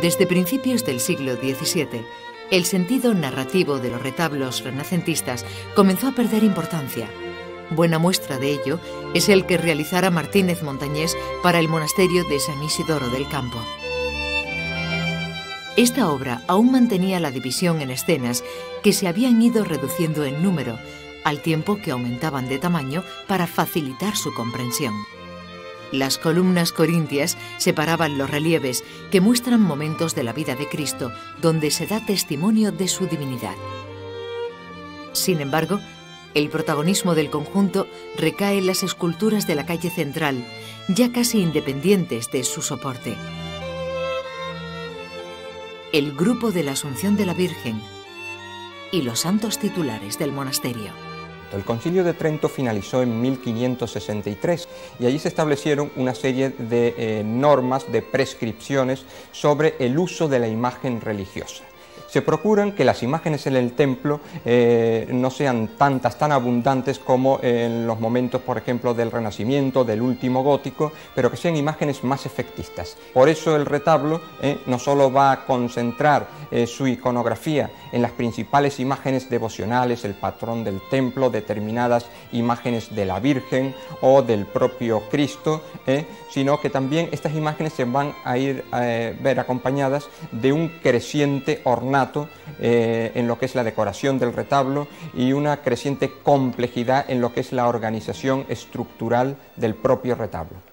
Desde principios del siglo XVII, el sentido narrativo de los retablos renacentistas comenzó a perder importancia. Buena muestra de ello es el que realizara Martínez Montañés para el monasterio de San Isidoro del Campo. Esta obra aún mantenía la división en escenas que se habían ido reduciendo en número, al tiempo que aumentaban de tamaño para facilitar su comprensión. Las columnas corintias separaban los relieves que muestran momentos de la vida de Cristo donde se da testimonio de su divinidad. Sin embargo, el protagonismo del conjunto recae en las esculturas de la calle central, ya casi independientes de su soporte. El grupo de la Asunción de la Virgen y los santos titulares del monasterio. El Concilio de Trento finalizó en 1563 y allí se establecieron una serie de normas, de prescripciones sobre el uso de la imagen religiosa. Se procuran que las imágenes en el templo no sean tan abundantes como en los momentos, por ejemplo, del Renacimiento, del último gótico, pero que sean imágenes más efectistas. Por eso el retablo no solo va a concentrar su iconografía en las principales imágenes devocionales, el patrón del templo, determinadas imágenes de la Virgen o del propio Cristo, sino que también estas imágenes se van a ir a ver acompañadas de un creciente ornato en lo que es la decoración del retablo y una creciente complejidad en lo que es la organización estructural del propio retablo.